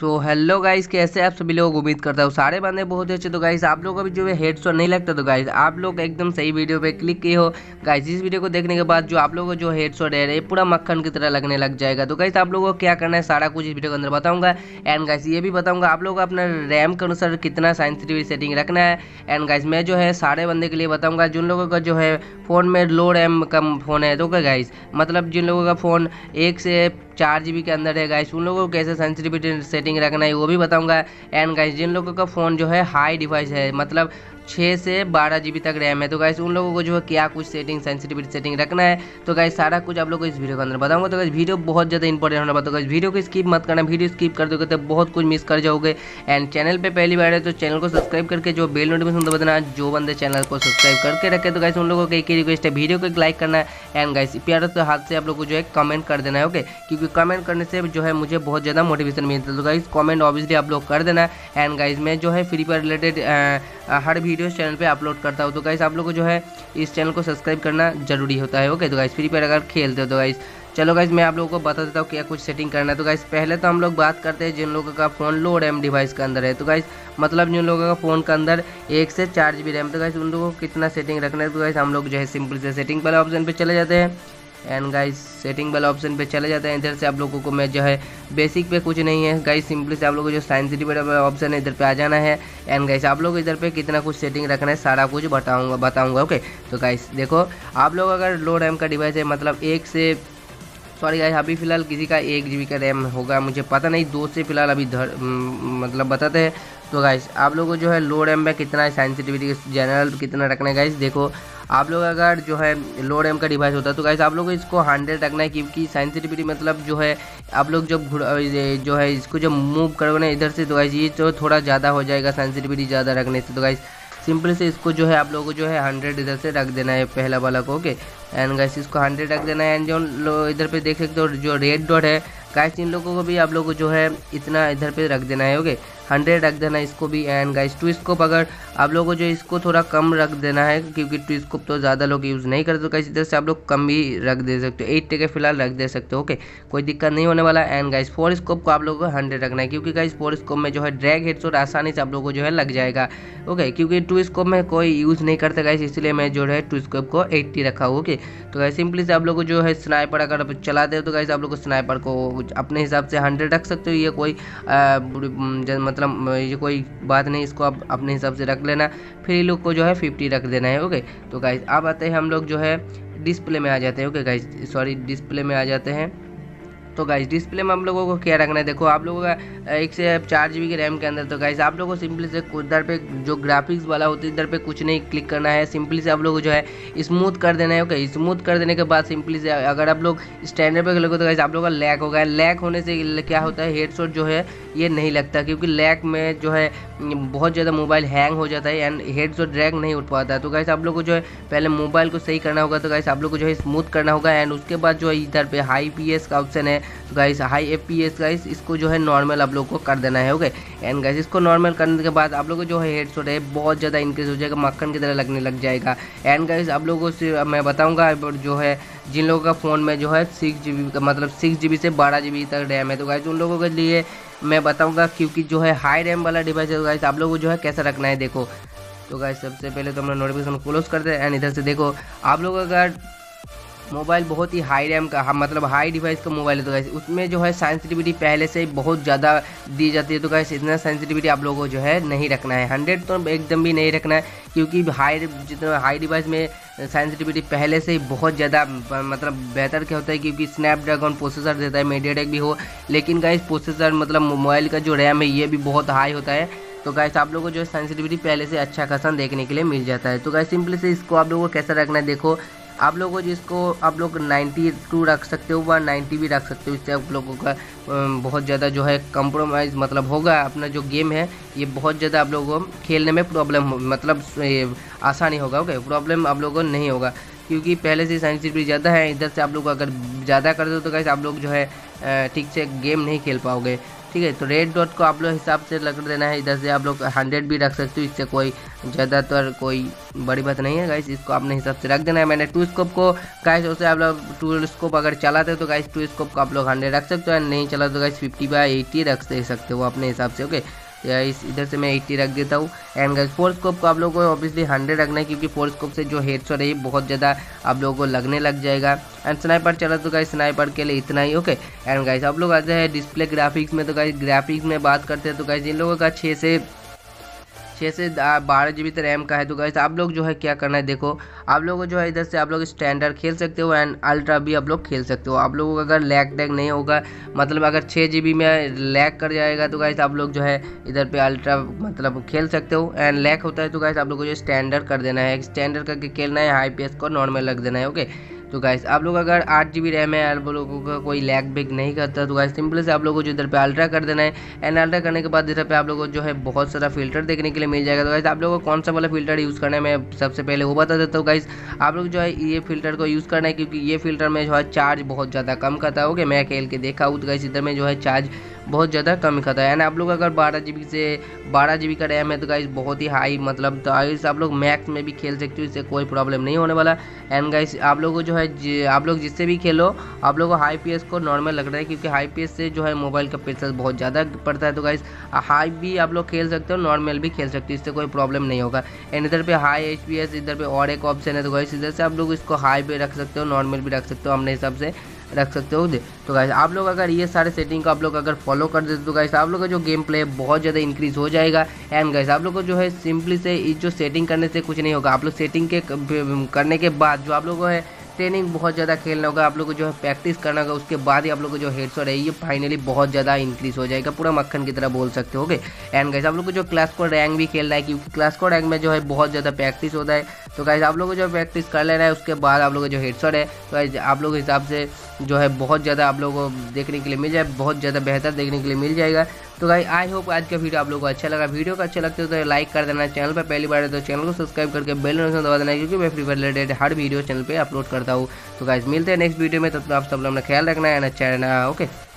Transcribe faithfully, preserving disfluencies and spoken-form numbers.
So hello guys, कैसे आप सभी लोग। उम्मीद करता हूँ सारे बंदे बहुत अच्छे। तो गाइस आप लोग अभी जो है हेडशॉट नहीं लगता, तो गाइस आप लोग एकदम सही वीडियो पे क्लिक किए हो। गाइस इस वीडियो को देखने के बाद जो आप लोगों को जो हेडशॉट है ये पूरा मक्खन की तरह लगने लग जाएगा। तो गाइस आप लोगों को क्या करना है सारा कुछ इस वीडियो के अंदर बताऊंगा। एंड गाइस ये भी बताऊंगा आप लोग अपना रैम के अनुसार कितना साइंसिटिव सेटिंग रखना है। एंड गाइस मैं जो है सारे बंदे के लिए बताऊँगा जिन लोगों का जो है फ़ोन में लो रैम कम फ़ोन है। तो गाइस मतलब जिन लोगों का फ़ोन एक से चार जी बी के अंदर है गाइस उन लोगों को कैसे सेंसिटिविटी सेटिंग रखना है वो भी बताऊंगा। एंड गाइस जिन लोगों का फ़ोन जो है हाई डिवाइस है मतलब छः से बारह जी बी तक रैम है तो गाइस उन लोगों को जो है क्या कुछ सेटिंग सेंसिटिविटी सेटिंग रखना है। तो गाइस सारा कुछ आप लोगों को इस वीडियो के अंदर बताऊंगा। तो गाइस वीडियो बहुत ज़्यादा इंपॉर्टेंट होना बताओ। गाइस वीडियो को स्किप मत करना, वीडियो स्किप कर दोगे तो बहुत कुछ मिस कर जाओगे। एंड चैनल पे पहली बार है तो चैनल को सब्सक्राइब करके जो बेल नोटिफिकेशन दबा देना। जो बंदे चैनल को सब्सक्राइब करके रखे तो गाइस उन लोगों को एक ही रिक्वेस्ट है, वीडियो को एक लाइक करना है। एंड गाइस प्यार से हाथ से आप लोग को जो है कमेंट कर देना है, ओके, क्योंकि कमेंट करने से जो है मुझे बहुत ज़्यादा मोटिवेशन मिलता है। तो गाइस कमेंट ऑब्वियसली आप लोग कर देना। एंड गाइस मैं जो है फ्री फायर रिलेटेड हर वीडियो चैनल पे अपलोड करता हूँ। तो गाइस आप लोग को जो है इस चैनल को सब्सक्राइब करना जरूरी होता है, ओके। तो गाइस फ्री फायर अगर खेलते हो तो गाइस चलो गाइस मैं आप लोगों को बता देता हूँ क्या कुछ सेटिंग करना है। तो गाइस पहले तो हम लोग बात करते हैं जिन लोगों का फ़ोन लो रैम डिवाइस के अंदर है। तो गाइस मतलब जिन लोगों का फ़ोन के अंदर एक से चार जी बी रैम तो गाइस उन लोगों को कितना सेटिंग रखना है। तो गाइस हम लोग जो है सिंपल से सेटिंग वाला ऑप्शन पर चले जाते हैं। एंड गाइस सेटिंग वाला ऑप्शन पे चले जाते हैं। इधर से आप लोगों को मैं जो है बेसिक पे कुछ नहीं है गाइस, सिंपली से आप लोगों को जो सेंसिटिव ऑप्शन है इधर पे आ जाना है। एंड गाइस आप लोग इधर पे कितना कुछ सेटिंग रखना है सारा कुछ बताऊंगा बताऊंगा ओके। तो गाइस देखो आप लोग अगर लो रैम का डिवाइस है मतलब एक से सॉरी गाइस अभी फ़िलहाल किसी का एक जी बी का रैम होगा, मुझे पता नहीं, दो से फ़िलहाल अभी धर मतलब बताते हैं। तो गाइस आप लोगों को जो है लो रैम में कितना सेंसिटिविटी जनरल कितना रखना है। गाइस देखो आप लोग अगर जो है लो रैम का डिवाइस होता है तो गाइस आप लोग इसको हंड्रेड रखना है, क्योंकि सेंसिटिविटी मतलब जो है आप लोग जब जो है इसको जब मूव करोगे ना इधर से तो गाइस ये तो थोड़ा ज़्यादा हो जाएगा सेंसिटिविटी ज़्यादा रखने से। तो गाइस सिंपल से इसको जो है आप लोगों को जो है हंड्रेड इधर से रख देना है पहला वाला को, ओके। एंड गाइस इसको हंड्रेड रख देना है। एंड जो लोग इधर पे देख सकते हो जो रेड डॉट है गाइस इन लोगों को भी आप लोगों को जो है इतना इधर पे रख देना है, ओके, हंड्रेड रख देना है इसको भी। एंड गाइस ट्विस्ट को पकड़ आप लोगों को जो इसको थोड़ा कम रख देना है, क्योंकि ट्विस्ट को तो ज़्यादा लोग यूज़ नहीं करते। तो गाइस इधर से आप लोग कम भी रख दे सकते हो, एट्टी के फिलहाल रख दे सकते हो, ओके, कोई दिक्कत नहीं होने वाला। एंड गाइस फोर स्कोप को आप लोगों को हंड्रेड रखना है, क्योंकि गाइस फोर स्कोप में जो है ड्रैग हेडशॉट आसानी से आप लोगों को जो है लग जाएगा, ओके, क्योंकि टू स्कोप में कोई यूज़ नहीं करता गाइस, इसलिए मैं जो है टू स्कोप को एट्टी रखा हुआ, ओके। तो गाइस सिंपली से आप लोग को जो है स्नाइपर अगर आप चलाते हो तो गाइस आप लोग स्नाइपर को अपने हिसाब से हंड्रेड रख सकते हो। ये कोई मतलब ये कोई बात नहीं, इसको आप अपने हिसाब से रख लेना। फिर ये लोग को जो है फिफ्टी रख देना है, ओके। तो गाइस अब आते हैं हम लोग जो है डिस्प्ले में आ जाते हैं, ओके गाइस सॉरी डिस्प्ले में आ जाते हैं। तो गाइस डिस्प्ले में हम लोगों को क्या रखना है, देखो आप लोगों का एक से चार जी बी के रैम के अंदर तो गाइस आप लोगों को सिंपली से इधर पे जो ग्राफिक्स वाला होता है इधर पे कुछ नहीं क्लिक करना है, सिंपली से आप लोगों को जो है स्मूथ कर देना है, ओके। स्मूथ कर देने के बाद सिंपली से अगर आप लोग स्टैंडर्ड पे लोगे तो गाइस आप लोगों का लैग होगा। लैग होने से क्या होता है हेडशॉट जो है ये नहीं लगता, क्योंकि लैग में जो है बहुत ज़्यादा मोबाइल हैंग हो जाता है एंड हेडशॉट ड्रैग नहीं उठ पाता है। तो गाइस आप लोग को जो है पहले मोबाइल को सही करना होगा। तो गाइस आप लोग को जो है स्मूथ करना होगा। एंड उसके बाद जो है इधर पे हाई पी एस का ऑप्शन है तो guys high F P S guys इसको जो है नॉर्मल आप लोग को कर देना है, ओके। एंड गाइस इसको नॉर्मल करने के बाद आप लोग को जो है हेडशॉट है बहुत ज़्यादा इंक्रीज हो जाएगा, मक्खन की तरह लगने लग जाएगा। एंड गाइस आप लोगों से मैं बताऊँगा जो है जिन लोगों का फ़ोन में जो है सिक्स जी बी का मतलब सिक्स जी बी से बारह जी बी तक रैम है तो गाइस उन लोगों के लिए मैं बताऊंगा, क्योंकि जो है हाई रैम वाला डिवाइस है तो गाइस आप लोगों को जो है कैसा रखना है देखो। तो गाइस सबसे पहले तो हम लोग नोटिफिकेशन क्लोज करते हैं। एंड इधर से देखो आप लोग अगर मोबाइल बहुत ही हाई रैम का मतलब हाई डिवाइस का मोबाइल है तो गाइस उसमें जो है सेंसिटिविटी पहले से ही बहुत ज़्यादा दी जाती है। तो गाइस इतना सेंसिटिविटी आप लोगों को जो है नहीं रखना है, हंड्रेड तो एकदम भी नहीं रखना है, क्योंकि हाई जितना हाई डिवाइस में सेंसिटिविटी पहले से ही बहुत ज़्यादा मतलब बेहतर क्या होता है, क्योंकि स्नैपड्रैगन प्रोसेसर देता है, मीडियाटेक भी हो, लेकिन गाइस प्रोसेसर मतलब मोबाइल का जो रैम है ये भी बहुत हाई होता है। तो गाइस आप लोगों को जो है सेंसिटिविटी पहले से अच्छा खासा देखने के लिए मिल जाता है। तो गाइस सिंपली से इसको आप लोगों को कैसा रखना है देखो। आप लोगों जिसको आप लोग नाइन्टी टू रख सकते हो वह नाइन्टी भी रख सकते हो, इससे आप लोगों का बहुत ज़्यादा जो है कंप्रोमाइज़ मतलब होगा, अपना जो गेम है ये बहुत ज़्यादा आप लोगों को खेलने में प्रॉब्लम मतलब आसानी होगा, ओके, प्रॉब्लम आप लोगों को नहीं होगा, क्योंकि पहले से सेंसिटिविटी ज़्यादा है। इधर से आप लोग अगर ज़्यादा कर दो तो गाइस आप लोग जो है ठीक से गेम नहीं खेल पाओगे। ठीक है। तो रेड डॉट को आप लोग हिसाब से रख देना है, इधर से आप लोग हंड्रेड भी रख सकते हो, इससे कोई ज़्यादातर कोई बड़ी बात नहीं है गाइस, इसको आपने हिसाब से रख देना है। मैंने टू स्कोप को गाइस उसे आप लोग टू स्कोप अगर चलाते हो तो गाइस टू स्कोप को आप लोग हंड्रेड रख सकते हो, एंड नहीं चला तो गाइस फिफ्टी बाई एटी रख सकते हो अपने हिसाब से। ओके इस इधर से मैं एटी रख देता हूँ। एंड गाइस फोर स्कोप को आप लोगों को ऑब्वियसली हंड्रेड रखना है, क्योंकि फोर स्कोप से जो हेडशॉट है बहुत ज़्यादा आप लोगों को लगने लग जाएगा। एंड स्नाइपर चला तो गाइस स्नाइपर के लिए इतना ही। ओके एंड गाइस आप लोग आते हैं डिस्प्ले ग्राफिक्स में, तो गाइस ग्राफिक्स में बात करते हैं तो गाइस इन लोगों का छः से छः से बारह जी बी तक रैम का है। तो गाइस आप लोग जो है क्या करना है, देखो आप लोगों को जो है इधर से आप लोग स्टैंडर्ड खेल सकते हो एंड अल्ट्रा भी आप लोग खेल सकते हो। आप लोगों को अगर लैग टैग नहीं होगा, मतलब अगर छः जी बी में लैग कर जाएगा तो गाइस आप लोग जो है इधर पे अल्ट्रा मतलब खेल सकते हो, एंड लैग होता है तो गाइस आप लोग को जो स्टैंडर्ड कर देना है, स्टैंडर्ड करके खेलना है, हाई पी एस को नॉर्मल रख देना है। ओके तो गाइस आप लोग अगर आठ जी बी रैम है, आप लोगों का कोई लैग बैग नहीं करता, तो गाइस सिंपल से आप लोगों को जो इधर पे अल्ट्रा कर देना है। एंड अल्ट्रा करने के बाद इधर पे आप लोगों को जो है बहुत सारा फिल्टर देखने के लिए मिल जाएगा। तो गाइस आप लोगों को कौन सा वाला फिल्टर यूज़ करना है मैं सबसे पहले वो बता देता हूँ। गाइस आप लोग जो है ये फिल्टर को यूज़ करना है, क्योंकि ये फिल्टर में जो है चार्ज बहुत ज़्यादा कम खाता है। ओके मैं खेल के देखा हूँ, तो गाइस इधर में जो है चार्ज बहुत ज़्यादा कम खाता है। एंड आप लोग अगर बारह जी बी से बारह जी बी का रैम है तो गाइस बहुत ही हाई मतलब तो गाइस आप लोग मैक्स में भी खेल सकते हो, इससे कोई प्रॉब्लम नहीं होने वाला। एंड गाइस आप लोगों को जो है आप लोग जिससे भी खेलो आप लोगों को हाई पी एस को नॉर्मल लग रहा है, क्योंकि हाई पी एस से जो है मोबाइल का प्रेशर बहुत ज़्यादा पड़ता है। तो गाइस हाई भी आप लोग खेल सकते हो, नॉर्मल भी खेल सकते हो, इससे कोई प्रॉब्लम नहीं होगा। एंड इधर पर हाई एच पी एस इधर पर और एक ऑप्शन है, तो गाइस इधर से आप लोग इसको हाई भी रख सकते हो, नॉर्मल भी रख सकते हो, अपने हिसाब से रख सकते हो। तो गाइस आप लोग अगर ये सारे सेटिंग को आप लोग अगर फॉलो कर देते तो गाइस आप लोग का जो गेम प्ले बहुत ज़्यादा इंक्रीज हो जाएगा। एंड गाइस आप लोग को जो है सिंपली से इस जो सेटिंग करने से कुछ नहीं होगा। आप लोग सेटिंग के करने के बाद जो आप लोग को है ट्रेनिंग बहुत ज़्यादा खेलना होगा, आप लोग को जो है प्रैक्टिस करना होगा, उसके बाद ही आप लोग को जो हेडशॉट है ये फाइनली बहुत ज़्यादा इंक्रीज हो जाएगा, पूरा मक्खन की तरह बोल सकते हो। ओके एंड गाइस आप लोग को जो क्लास को रैंक भी खेलना है, क्योंकि क्लास को रैंक में जो है बहुत ज़्यादा प्रैक्टिस होता है। तो गाइस आप लोग को जो प्रैक्टिस कर लेना है, उसके बाद आप लोग का जो हेडशॉट है तो गाइस आप लोग के हिसाब से जो है बहुत ज़्यादा आप लोग को देखने के लिए मिल जाए, बहुत ज़्यादा बेहतर देखने के लिए मिल जाएगा। तो गाइस आई होप आज का वीडियो आप लोगों को अच्छा लगा। वीडियो को अच्छा लगता है तो लाइक कर देना, चैनल पर पहली बार है तो चैनल को सब्सक्राइब करके बेल आइकन दबा देना, क्योंकि मैं फ्री फायर रिलेटेड हर वीडियो चैनल पे अपलोड करता हूँ। तो गाइस मिलते हैं नेक्स्ट वीडियो में, तब तक आप सब लोग अपना ख्याल रखना है, अच्छा रहना। ओके।